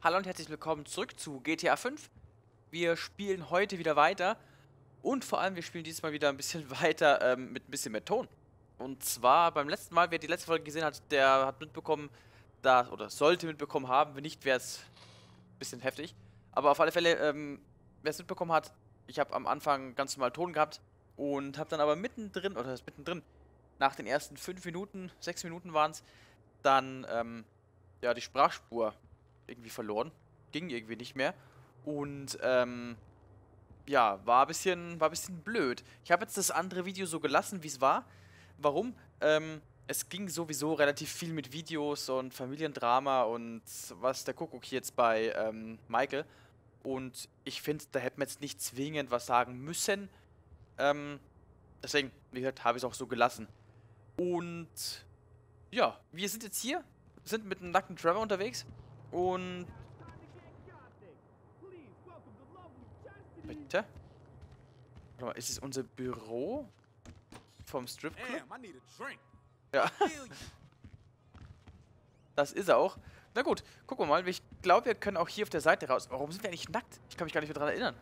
Hallo und herzlich willkommen zurück zu GTA 5. Wir spielen heute wieder weiter und vor allem wir spielen diesmal wieder ein bisschen weiter mit ein bisschen mehr Ton. Und zwar beim letzten Mal, wer die letzte Folge gesehen hat, der hat mitbekommen, oder sollte mitbekommen haben, wenn nicht, wäre es ein bisschen heftig. Aber auf alle Fälle, wer es mitbekommen hat, ich habe am Anfang ganz normal Ton gehabt und habe dann aber mittendrin, nach den ersten 5 Minuten, 6 Minuten waren es, dann ja, die Sprachspur irgendwie verloren, ging irgendwie nicht mehr und ja, war ein bisschen blöd. Ich habe jetzt das andere Video so gelassen, wie es war. Warum? Es ging sowieso relativ viel mit Videos und Familiendrama und was der Kuckuck hier jetzt bei Michael, und ich finde, da hätten wir jetzt nicht zwingend was sagen müssen. Deswegen, wie gesagt, habe ich es auch so gelassen. Und ja, wir sind jetzt hier, sind mit einem nackten Trevor unterwegs. Und... bitte? Warte mal, ist es unser Büro? Vom Stripclub? Ja. Das ist er auch. Na gut, gucken wir mal. Ich glaube, wir können auch hier auf der Seite raus. Warum sind wir eigentlich nackt? Ich kann mich gar nicht mehr daran erinnern.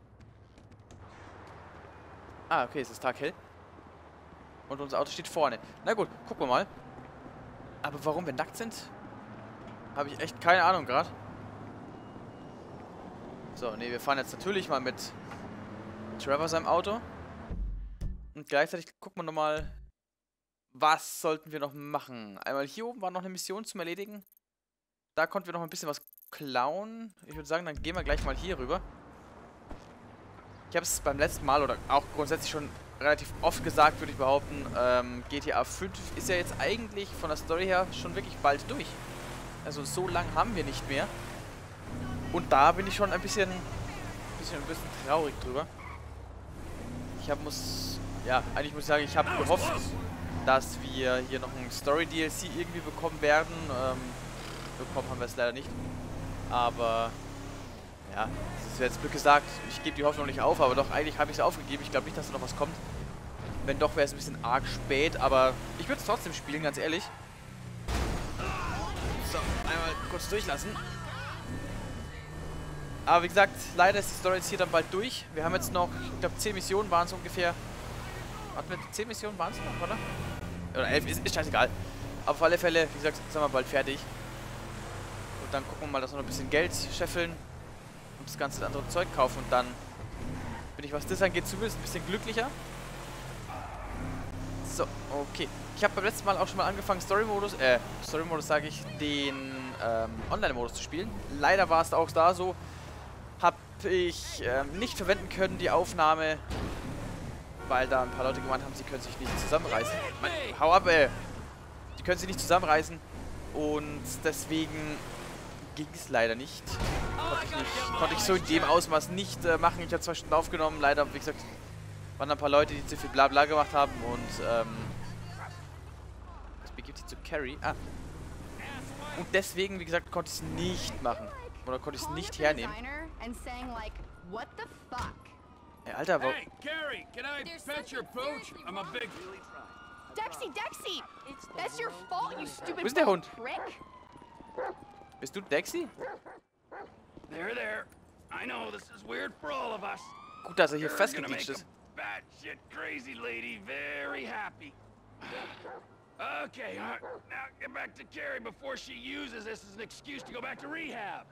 Ah, okay, es ist taghell. Und unser Auto steht vorne. Na gut, gucken wir mal. Aber warum wir nackt sind? Habe ich echt keine Ahnung gerade. So, nee, wir fahren jetzt natürlich mal mit Trevor seinem Auto. Und gleichzeitig gucken wir nochmal, was sollten wir noch machen. Einmal hier oben war noch eine Mission zum Erledigen. Da konnten wir noch ein bisschen was klauen. Ich würde sagen, dann gehen wir gleich mal hier rüber. Ich habe es beim letzten Mal oder auch grundsätzlich schon relativ oft gesagt, würde ich behaupten. GTA 5 ist ja jetzt eigentlich von der Story her schon wirklich bald durch. Also so lang haben wir nicht mehr. Und da bin ich schon ein bisschen traurig drüber. Ich habe gehofft, dass wir hier noch einen Story-DLC irgendwie bekommen werden. Bekommen haben wir es leider nicht. Aber ja, das ist jetzt blöd gesagt. Ich gebe die Hoffnung nicht auf, aber doch, eigentlich habe ich es aufgegeben. Ich glaube nicht, dass da noch was kommt. Wenn doch, wäre es ein bisschen arg spät, aber ich würde es trotzdem spielen, ganz ehrlich. So, einmal kurz durchlassen. Aber wie gesagt, leider ist die Story jetzt hier dann bald durch. Wir haben jetzt noch, ich glaube 10 Missionen waren es ungefähr. Hatten wir 10 Missionen waren es noch, oder? Oder 11, ist scheißegal. Aber auf alle Fälle, wie gesagt, sind wir bald fertig. Und dann gucken wir mal, dass wir noch ein bisschen Geld scheffeln. Und das ganze andere Zeug kaufen. Und dann bin ich, was das angeht, zumindest ein bisschen glücklicher. So, okay. Ich habe beim letzten Mal auch schon mal angefangen, Story-Modus sage ich, den Online-Modus zu spielen. Leider war es auch da so, habe ich nicht verwenden können, die Aufnahme, weil da ein paar Leute gemeint haben, sie können sich nicht zusammenreißen. Man, hau ab, ey! Die können sich nicht zusammenreißen und deswegen ging es leider nicht. Konnte ich so in dem Ausmaß nicht machen. Ich habe 2 Stunden aufgenommen, leider, wie gesagt, waren ein paar Leute, die zu viel Blabla gemacht haben und gibt sie zu Carrie. Ah. Und deswegen, wie gesagt, konnte ich es nicht machen. Oder konnte ich es nicht hernehmen. Ey, Alter, warum... Hey, Carrie, can I pet your pooch? I'm a big... Dexy! That's your fault, you stupid... Wo ist der Hund? Bist du Dexy? There. I know, this is weird for all of us. Gut, dass er hier festgeditscht ist. Okay, now get back to Carrie before she uses this as an excuse to go back to rehab.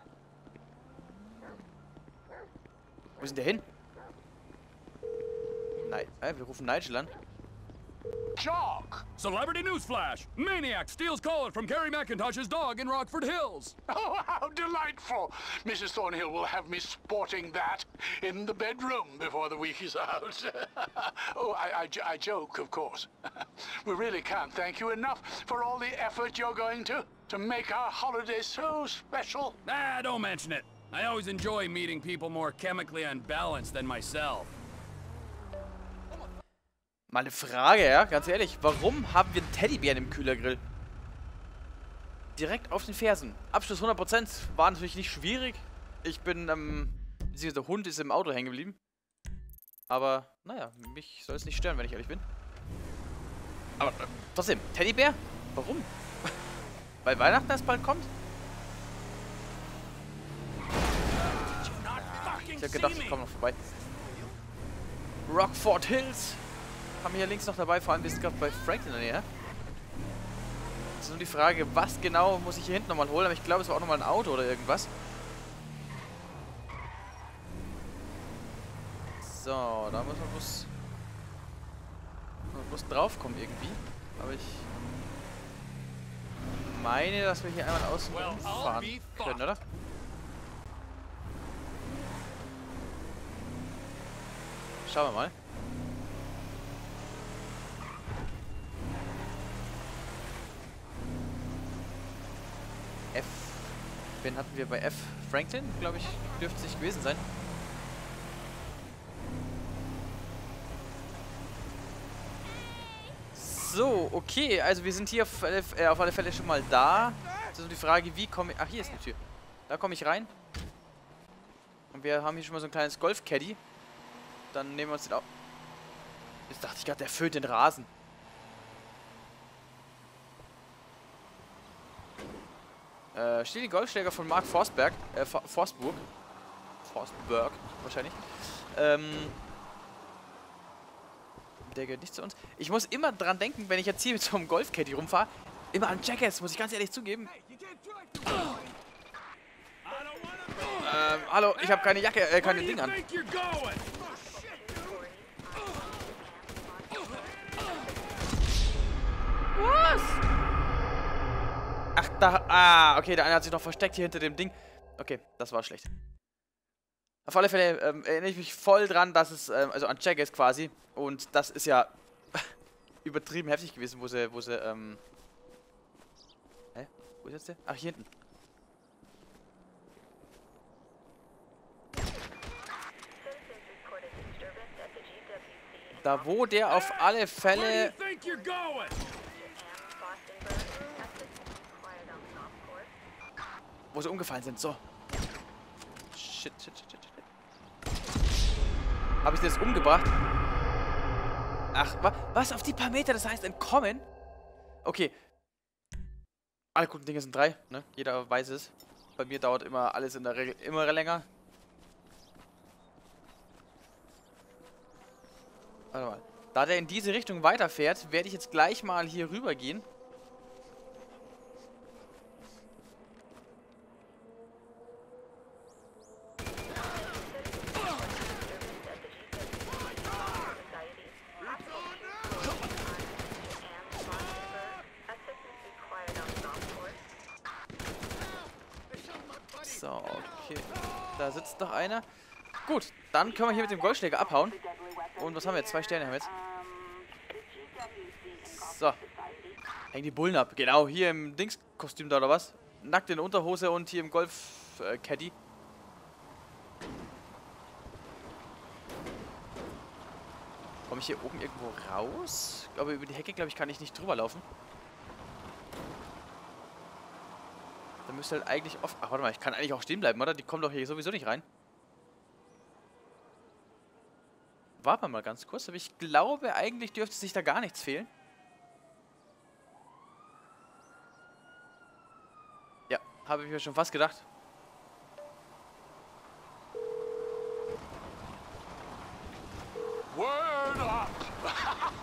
Wo ist denn der hin? Nein, wir rufen Nigel an. Jock! Celebrity newsflash! Maniac steals collar from Gary McIntosh's dog in Rockford Hills! Oh, how delightful! Mrs. Thornhill will have me sporting that in the bedroom before the week is out. I joke, of course. We really can't thank you enough for all the effort you're going to make our holiday so special. Ah, don't mention it. I always enjoy meeting people more chemically unbalanced than myself. Mal eine Frage, ja, ganz ehrlich. Warum haben wir einen Teddybären im Kühlergrill? Direkt auf den Fersen. Abschluss 100% war natürlich nicht schwierig. Ich bin, der Hund ist im Auto hängen geblieben. Aber, naja, mich soll es nicht stören, wenn ich ehrlich bin. Aber trotzdem, Teddybär? Warum? Weil Weihnachten erst bald kommt? ja gedacht, ich komme noch vorbei. Rockford Hills haben wir hier links noch dabei. Vor allem, wir sind gerade bei Franklin in der Nähe. Es ist nur die Frage, was genau muss ich hier hinten nochmal holen. Aber ich glaube, es war auch nochmal ein Auto oder irgendwas. So, da muss man bloß draufkommen irgendwie. Aber ich meine, dass wir hier einmal außen rumfahren können, oder? Schauen wir mal. F. Wen hatten wir bei F? Franklin, glaube ich, dürfte es nicht gewesen sein. So, okay, also wir sind hier auf alle Fälle schon mal da. Jetzt ist die Frage, wie komme ich... Ach, hier ist eine Tür. Da komme ich rein. Und wir haben hier schon mal so ein kleines Golf-Caddy. Dann nehmen wir uns den auf. Jetzt dachte ich gerade, der füllt den Rasen. Steht die Golfschläger von Mark Fostenburg. Fostenburg, wahrscheinlich. Der gehört nicht zu uns. Ich muss immer dran denken, wenn ich jetzt hier mit so einem Golfcaddy rumfahre, immer an Jackass, muss ich ganz ehrlich zugeben. Hallo, ich habe keine Jacke, keine Ding an. Was? Ach, da... Ah, okay, der eine hat sich noch versteckt hier hinter dem Ding. Okay, das war schlecht. Auf alle Fälle erinnere ich mich voll dran, dass es, also an Jackass quasi, und das ist ja übertrieben heftig gewesen, wo ist jetzt der? Ach, hier hinten. Da, wo der auf alle Fälle... Wo sie umgefallen sind, so. Shit, shit, shit, shit. Habe ich das umgebracht? Ach, was? Auf die paar Meter? Das heißt entkommen? Okay. Alle guten Dinge sind drei, ne? Jeder weiß es. Bei mir dauert immer alles in der Regel immer länger. Warte mal. Da der in diese Richtung weiterfährt, werde ich jetzt gleich mal hier rüber gehen. So, okay. Da sitzt noch einer. Gut, dann können wir hier mit dem Golfschläger abhauen. Und was haben wir jetzt? 2 Sterne haben wir jetzt. So. Hängen die Bullen ab. Genau, hier im Dingskostüm da oder was? Nackt in der Unterhose und hier im Golf-Caddy. Komme ich hier oben irgendwo raus? Aber über die Hecke, glaube ich, kann ich nicht drüber laufen. Da müsste halt eigentlich oft... Ach, warte mal, ich kann eigentlich auch stehen bleiben, oder? Die kommen doch hier sowieso nicht rein. Warten wir mal ganz kurz, aber ich glaube, eigentlich dürfte sich da gar nichts fehlen. Ja, habe ich mir schon fast gedacht. Word up!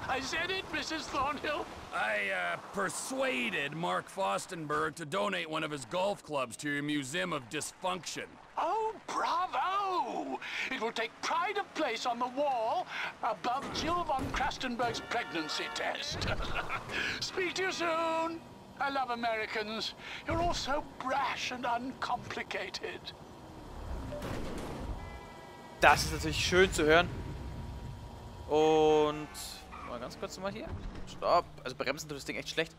I said it, Mrs. Thornhill. I persuaded Mark Fostenburg to donate one of his golf clubs to your Museum of Dysfunction. Oh, bravo! It will take pride of place on the wall above Jill von Krastenberg's pregnancy test. Speak to you soon. I love Americans. You're all so brash and uncomplicated. Das ist natürlich schön zu hören. Und mal ganz kurz nochmal hier. Stopp. Also bremsen tut das Ding echt schlecht.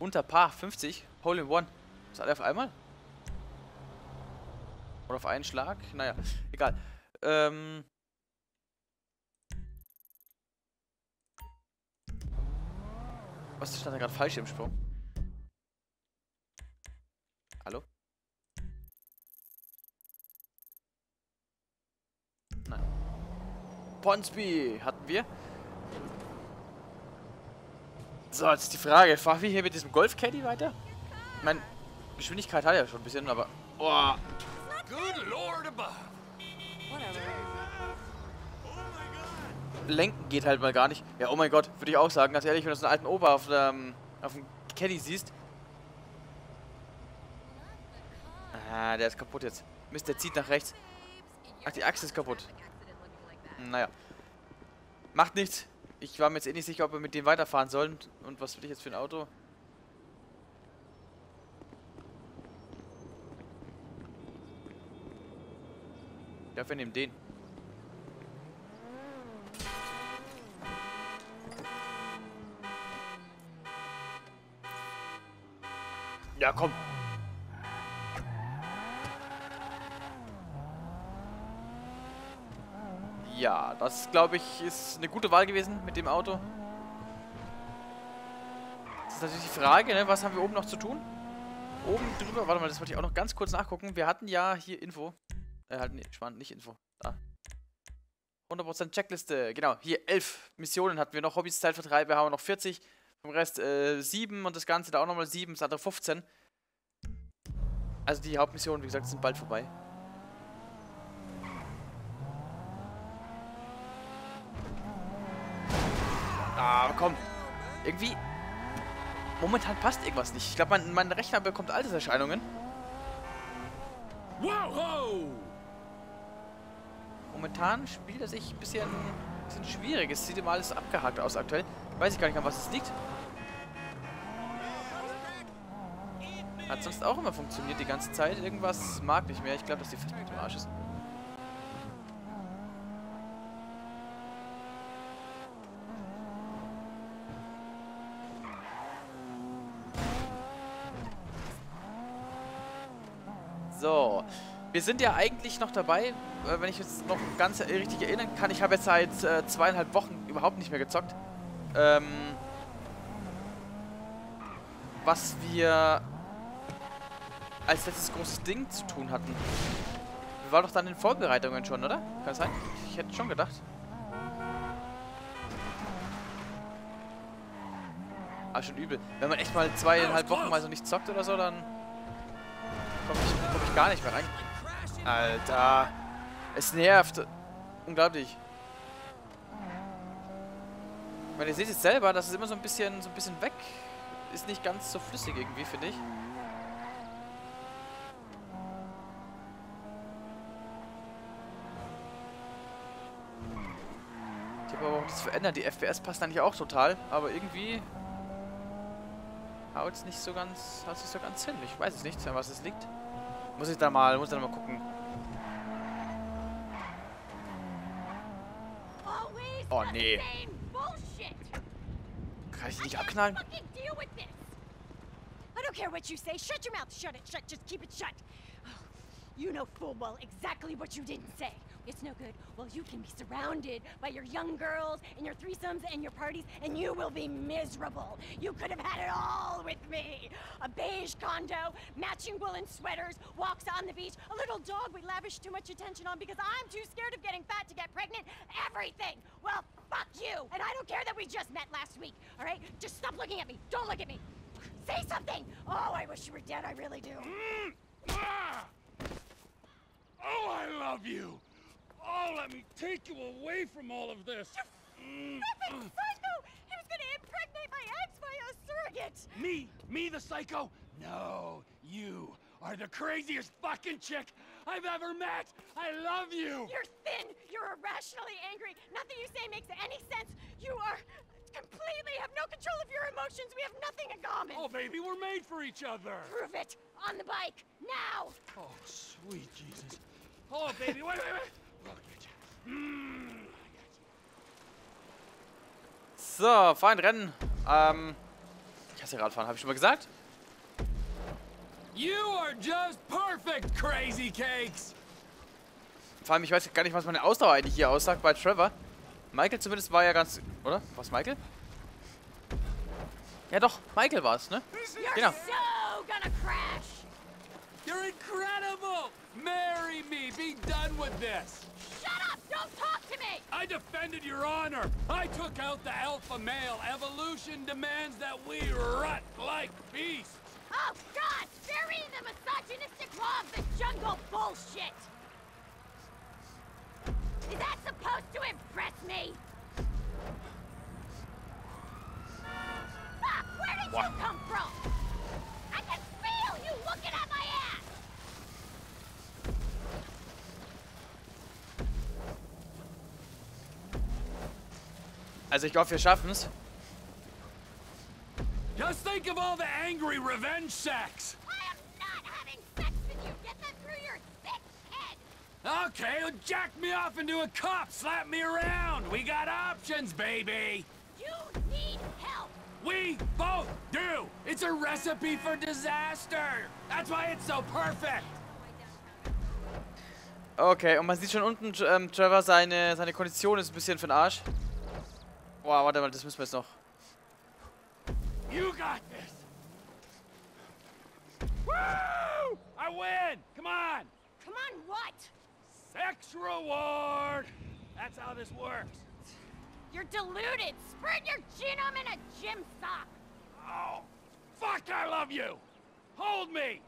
Unter Par 50. Hole in One. Ist alle auf einmal? Oder auf einen Schlag? Naja, egal. Was stand da gerade falsch im Sprung? Hallo? Ponsby hatten wir. So, jetzt ist die Frage, fahren wir hier mit diesem Golf-Caddy weiter? Ich meine, Geschwindigkeit hat er schon ein bisschen, aber... Oh. Good Lord above. Lenken geht halt mal gar nicht. Ja, oh mein Gott, würde ich auch sagen. Ganz ehrlich, wenn du so einen alten Opa auf dem Caddy siehst. Ah, der ist kaputt jetzt. Mist, der zieht nach rechts. Ach, die Achse ist kaputt. Naja. Macht nichts. Ich war mir jetzt eh nicht sicher, ob wir mit dem weiterfahren sollen. Und was will ich jetzt für ein Auto? Ja, wir nehmen den. Ja, komm. Ja, das, glaube ich, ist eine gute Wahl gewesen mit dem Auto. Das ist natürlich die Frage, ne? Was haben wir oben noch zu tun? Oben drüber, warte mal, das wollte ich auch noch ganz kurz nachgucken. Wir hatten ja hier Info. Halt, nee, spannend, nicht Info. Da. 100% Checkliste, genau, hier 11 Missionen hatten wir noch. Hobbys, Zeitvertreib, wir haben noch 40. Vom Rest 7 und das Ganze da auch nochmal 7, das andere 15. Also die Hauptmissionen, wie gesagt, sind bald vorbei. Ah, komm. Irgendwie... Momentan passt irgendwas nicht. Ich glaube, mein Rechner bekommt Alterserscheinungen. Momentan spielt er sich ein bisschen schwierig. Es sieht immer alles abgehakt aus aktuell. Weiß ich gar nicht, an was es liegt. Hat sonst auch immer funktioniert die ganze Zeit. Irgendwas mag nicht mehr. Ich glaube, dass die Festplatte im Arsch ist. So, wir sind ja eigentlich noch dabei, wenn ich jetzt noch ganz richtig erinnern kann, ich habe jetzt seit 2,5 Wochen überhaupt nicht mehr gezockt, was wir als letztes großes Ding zu tun hatten. Wir waren doch dann in Vorbereitungen schon, oder? Kann sein? Ich hätte schon gedacht. Ah, schon übel. Wenn man echt mal 2,5 Wochen mal so nicht zockt oder so, dann... Komm ich gar nicht mehr rein. Alter. Es nervt. Unglaublich. Ich meine, ihr seht es selber, das ist immer so ein bisschen weg. Ist nicht ganz so flüssig irgendwie, finde ich. Ich habe aber auch nichts verändert. Die FPS passt eigentlich auch total. Aber irgendwie... Haut es nicht so ganz hin. Ich weiß es nicht, an was es liegt. Muss ich da mal gucken. Oh nee. Kann ich nicht abknallen? I don't care what you say. Shut your mouth. Shut it. Shut. Just keep it shut. You know full well exactly what you didn't say. It's no good. Well, you can be surrounded by your young girls and your threesomes and your parties, and you will be miserable. You could have had it all with me. A beige condo, matching woolen sweaters, walks on the beach, a little dog we lavish too much attention on because I'm too scared of getting fat to get pregnant, everything. Well, fuck you. And I don't care that we just met last week, all right? Just stop looking at me. Don't look at me. Say something. Oh, I wish you were dead. I really do. Oh, I love you. Oh, let me take you away from all of this. You flippin' psycho! He was gonna impregnate my ex by a surrogate! Me the psycho? No, you are the craziest fucking chick I've ever met! I love you! You're thin, you're irrationally angry, nothing you say makes any sense, you are completely have no control of your emotions, we have nothing in common! Oh baby, we're made for each other! Prove it! On the bike, now! Oh, sweet Jesus. Oh baby, wait! So, fein, rennen. Ich hasse Radfahren, habe ich schon mal gesagt. You are just perfect, crazy cakes. Vor allem, ich weiß gar nicht, was meine Ausdauer eigentlich hier aussagt bei Trevor. Michael zumindest war ja ganz... Oder? War es Michael? Ja doch, Michael war es, ne? Genau. You're incredible! Marry me! Be done with this! Shut up! Don't talk to me! I defended your honor! I took out the alpha male! Evolution demands that we rot like beasts! Oh, God! Bury the misogynistic law of the jungle bullshit! Is that supposed to impress me? Fuck, where did you come from? I can feel you looking at my ass! Also ich glaube, wir schaffen es. Just think of all the angry revenge sex. I am not having sex with you. Get that through your thick head. Okay, well, jack me off into a cup. Slap me around. We got options, baby. You need help. We both do. It's a recipe for disaster. That's why it's so perfect. Okay, und man sieht schon unten, Trevor, seine Kondition ist ein bisschen für den Arsch. Wow, warte mal, das müssen wir jetzt noch. You got this. Woo! I win! Come on! Come on what? Sex reward! That's how this works. You're deluded! Spread your genome in a gym sock! Oh! Fuck, I love you! Hold me!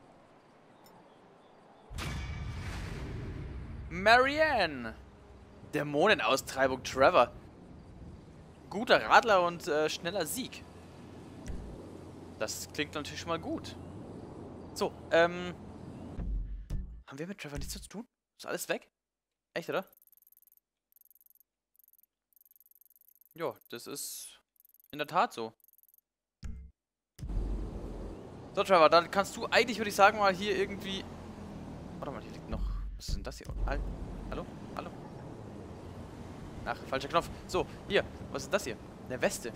Marianne! Dämonenaustreibung Trevor. Guter Radler und schneller Sieg. Das klingt natürlich schon mal gut. So, haben wir mit Trevor nichts zu tun? Ist alles weg? Echt, oder? Ja, das ist in der Tat so. So, Trevor, dann kannst du eigentlich, würde ich sagen, mal hier irgendwie... Warte mal, hier liegt noch... Was ist denn das hier? Hallo? Hallo? Ach, falscher Knopf. So, hier. Was ist das hier? Eine Weste.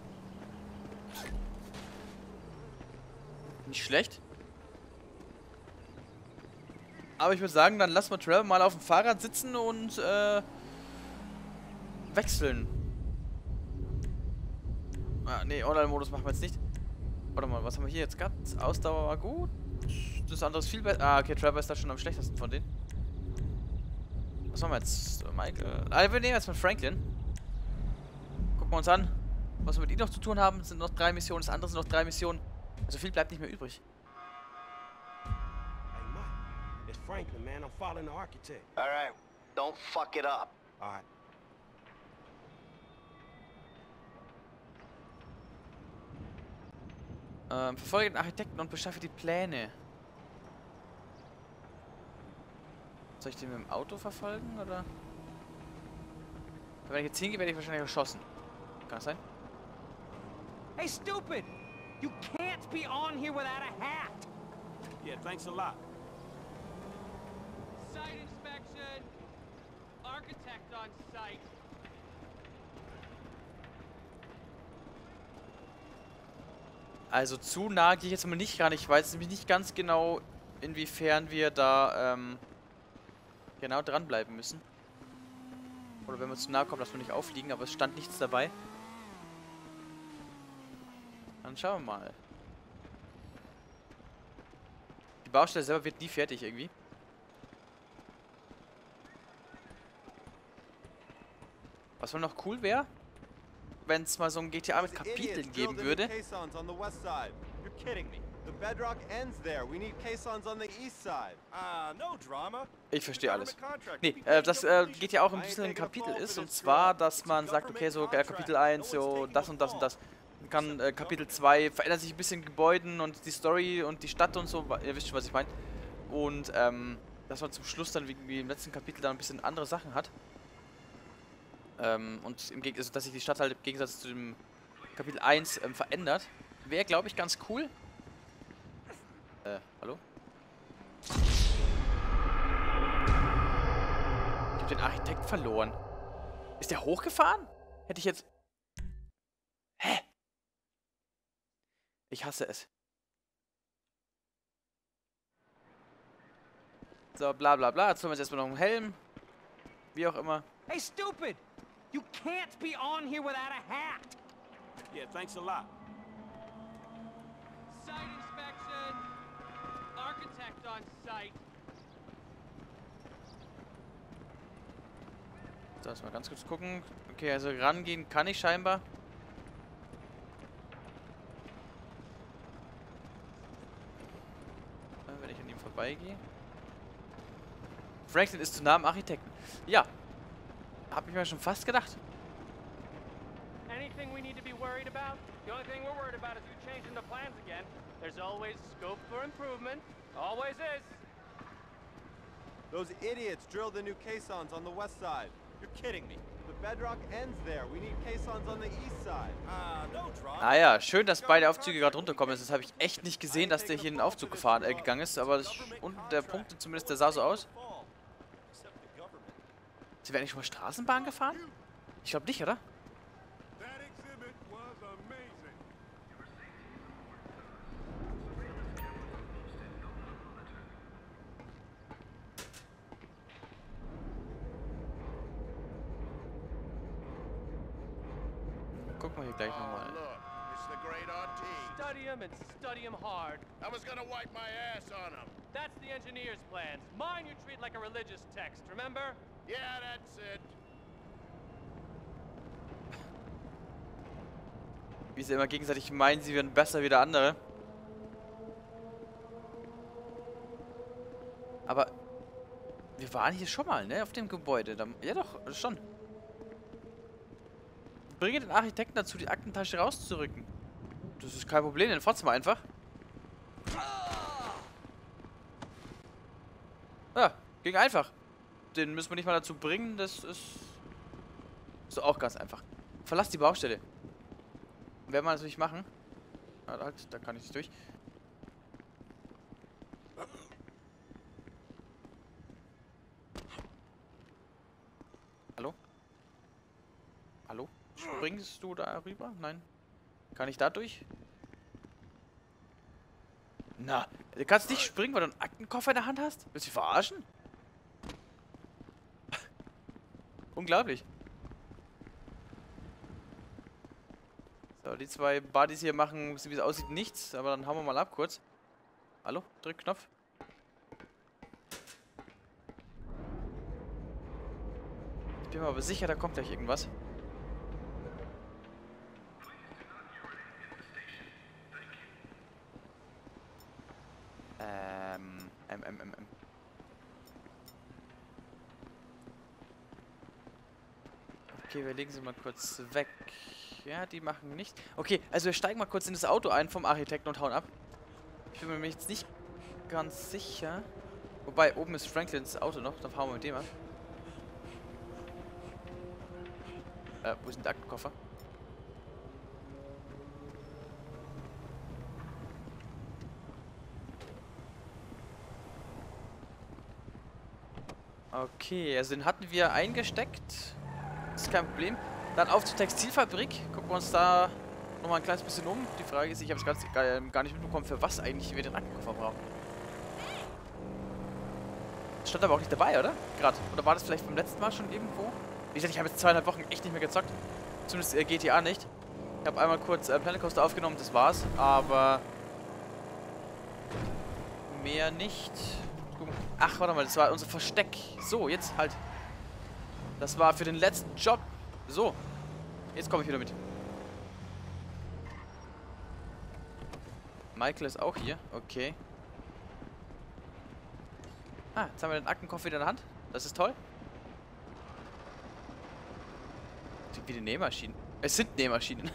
Nicht schlecht. Aber ich würde sagen, dann lassen wir Trevor mal auf dem Fahrrad sitzen und wechseln. Ah, nee, Online-Modus machen wir jetzt nicht. Warte mal, was haben wir hier jetzt gehabt? Ausdauer war gut. Das andere ist viel besser. Ah, okay, Trevor ist da schon am schlechtesten von denen. Was machen wir jetzt? Michael. Wir nehmen jetzt mal Franklin. Gucken wir uns an, was wir mit ihm noch zu tun haben. Es sind noch 3 Missionen, das andere sind noch 3 Missionen. Also viel bleibt nicht mehr übrig. Hey Mike, it's Franklin, man. I'm following the architect. All right, don't fuck it up. All right. Verfolge den Architekten und beschaffe die Pläne. Soll ich den mit dem Auto verfolgen, oder? Wenn ich jetzt hingehe, werde ich wahrscheinlich erschossen. Kann das sein? Hey, stupid! You can't be on here without a hat! Yeah, thanks a lot. Site inspection! Architect on site. Also zu nah gehe ich jetzt mal nicht ran. Ich weiß nämlich nicht ganz genau, inwiefern wir da, genau dranbleiben müssen. Oder wenn wir zu nahe kommen, lassen wir nicht auffliegen, aber es stand nichts dabei. Dann schauen wir mal. Die Baustelle selber wird nie fertig irgendwie. Was wohl noch cool wäre, wenn es mal so ein GTA mit Kapiteln geben würde. Ich verstehe alles. Nee, das geht ja auch ein bisschen in Kapitel ist. Und zwar, dass man sagt, okay, so Kapitel 1, so das und das und das. Man kann Kapitel 2, verändert sich ein bisschen Gebäuden und die Story und die Stadt und so. Ihr wisst schon, was ich meine. Und dass man zum Schluss dann, wie im letzten Kapitel, dann ein bisschen andere Sachen hat. Und im Gegensatz, also, dass sich die Stadt halt im Gegensatz zu dem Kapitel 1 verändert. Wäre, glaube ich, ganz cool. Hallo? Ich hab den Architekt verloren. Ist der hochgefahren? Hätte ich jetzt... Hä? Ich hasse es. So, bla bla bla. Jetzt holen wir uns erstmal noch einen Helm. Wie auch immer. Hey, stupid! You can't be on here without a hat! Yeah, thanks a lot. Site inspection! Architect on site! So, lass mal ganz kurz gucken. Okay, also rangehen kann ich scheinbar. Wenn ich an ihm vorbeigehe. Franklin ist zu nah am Architekten. Ja. Hab ich mir schon fast gedacht. Anything we need to be worried about? The only thing we're worried about is you changing the plans again. There's always scope for improvement. Always is. Those idiots drilled the new caissons on the west side. You're kidding me. The bedrock ends there. We need caissons on the east side. Ah ja, schön, dass beide Aufzüge gerade runterkommen. Das habe ich echt nicht gesehen, dass der hier in den Aufzug gefahren gegangen ist. Aber das, unten der Punkt, zumindest der sah so aus. Sind wir eigentlich schon mal Straßenbahn gefahren? Ich glaube nicht, oder? Guck mal hier gleich nochmal. Study him and study him hard. I was gonna wipe my ass on him. That's the engineer's plans. Mine you treat like a religious text, remember? Yeah, that's it. Wie sie immer gegenseitig meinen, sie wären besser wie der andere. Aber wir waren hier schon mal, ne? Auf dem Gebäude. Ja doch, schon. Bringe den Architekten dazu, die Aktentasche rauszurücken. Das ist kein Problem, dann fotz mal einfach. Ja, ging einfach. Den müssen wir nicht mal dazu bringen, das ist auch ganz einfach. Verlass die Baustelle. Werden wir natürlich machen. Da kann ich nicht durch. Hallo? Hallo? Springst du da rüber? Nein. Kann ich da durch? Na, du kannst nicht springen, weil du einen Aktenkoffer in der Hand hast? Willst du dich verarschen? Unglaublich. So, die zwei Buddies hier machen, wie es aussieht, nichts. Aber dann hauen wir mal ab kurz. Hallo? Drück Knopf. Ich bin mir aber sicher, da kommt gleich irgendwas. Okay, wir legen sie mal kurz weg. Ja, die machen nicht. Okay, also wir steigen mal kurz in das Auto ein vom Architekten und hauen ab. Ich bin mir jetzt nicht ganz sicher. Wobei, oben ist Franklins Auto noch. Dann fahren wir mit dem ab. Wo ist denn der Aktenkoffer? Okay, also den hatten wir eingesteckt. Das ist kein Problem. Dann auf zur Textilfabrik. Gucken wir uns da nochmal ein kleines bisschen um. Die Frage ist, ich habe es gar nicht mitbekommen, für was eigentlich wir den Aktenkoffer brauchen. Das stand aber auch nicht dabei, oder? Gerade. Oder war das vielleicht beim letzten Mal schon irgendwo? Wie gesagt, ich habe jetzt 2,5 Wochen echt nicht mehr gezockt. Zumindest GTA nicht. Ich habe einmal kurz Planet Coaster aufgenommen, das war's. Aber mehr nicht. Ach, warte mal, das war unser Versteck. So, jetzt halt. Das war für den letzten Job. So, jetzt komme ich wieder mit. Michael ist auch hier. Okay. Ah, jetzt haben wir den Aktenkoffer wieder in der Hand. Das ist toll. Wie die Nähmaschinen. Es sind Nähmaschinen.